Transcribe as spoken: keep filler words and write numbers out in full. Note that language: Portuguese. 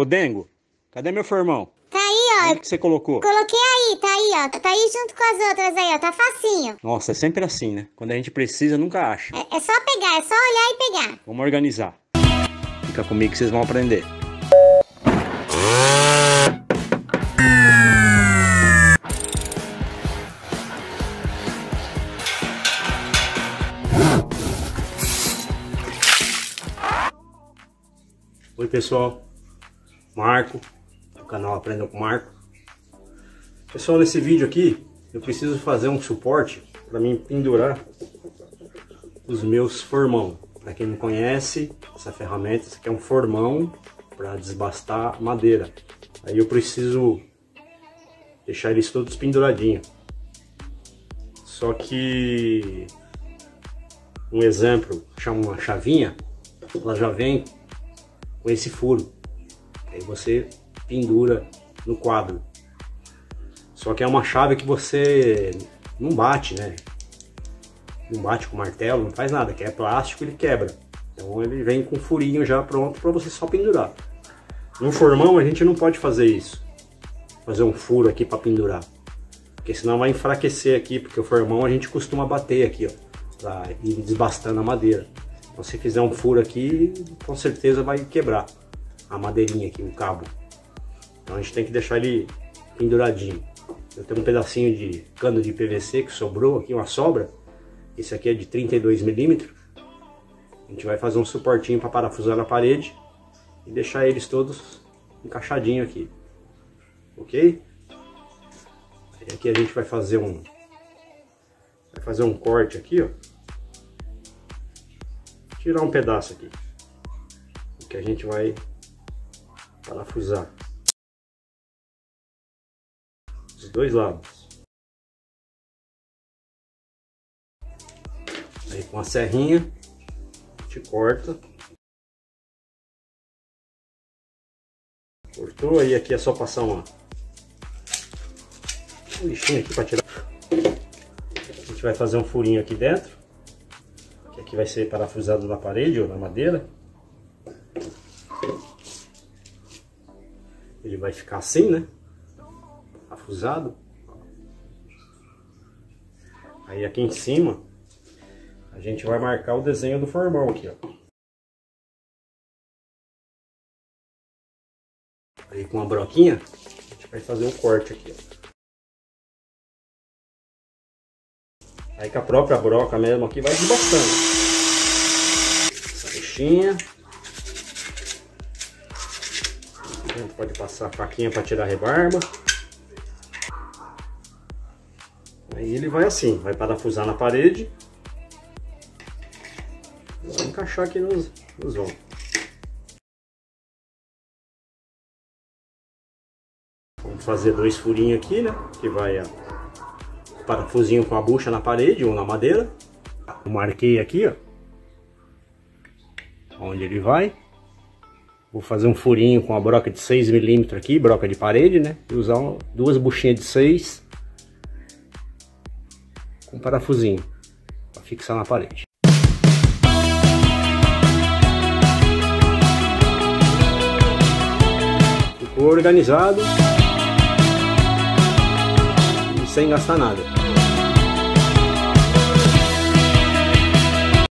Ô, Dengo, cadê meu formão? Tá aí, ó. O que você colocou? Coloquei aí, tá aí, ó. Tá aí junto com as outras aí, ó. Tá facinho. Nossa, é sempre assim, né? Quando a gente precisa, nunca acha. É, é só pegar, é só olhar e pegar. Vamos organizar. Fica comigo que vocês vão aprender. Oi pessoal, Marco, do canal Aprenda com o Marco. Pessoal, nesse vídeo aqui eu preciso fazer um suporte para mim pendurar os meus formão. Para quem não conhece essa ferramenta, isso aqui é um formão para desbastar madeira. Aí eu preciso deixar eles todos penduradinhos. Só que um exemplo, chama uma chavinha, ela já vem com esse furo, aí você pendura no quadro. Só que é uma chave que você não bate, né? Não bate com martelo, não faz nada, que é plástico, ele quebra. Então ele vem com furinho já pronto para você só pendurar. No formão a gente não pode fazer isso, fazer um furo aqui para pendurar, porque senão vai enfraquecer aqui, porque o formão a gente costuma bater aqui, ó, para ir desbastando a madeira. Então, se fizer um furo aqui, com certeza vai quebrar a madeirinha aqui, o cabo. Então a gente tem que deixar ele penduradinho. Eu tenho um pedacinho de cano de P V C que sobrou aqui, uma sobra. Esse aqui é de trinta e dois milímetros. A gente vai fazer um suportinho para parafusar na parede e deixar eles todos encaixadinhos aqui. Ok? Aí aqui a gente vai fazer um, vai fazer um corte aqui, ó. Tirar um pedaço aqui que a gente vai parafusar os dois lados. Aí com a serrinha a gente corta. Cortou, aí aqui é só passar uma um lixinho aqui para tirar. A gente vai fazer um furinho aqui dentro. Aqui vai ser parafusado na parede ou na madeira. Ele vai ficar assim, né? Parafusado. Aí aqui em cima a gente vai marcar o desenho do formão aqui, ó. Aí com a broquinha a gente vai fazer o corte aqui, ó. Aí com a própria broca mesmo aqui vai desbastando. Essa lixinha. Pode passar a faquinha para tirar a rebarba. Aí ele vai assim, vai parafusar na parede. Vai encaixar aqui nos, nos ombros. Vamos fazer dois furinhos aqui, né? Que vai a... parafusinho com a bucha na parede ou na madeira. Eu marquei aqui, ó, onde ele vai. Vou fazer um furinho com a broca de seis milímetros aqui, broca de parede, né? E usar duas buchinhas de seis com parafusinho para fixar na parede. Ficou organizado e sem gastar nada.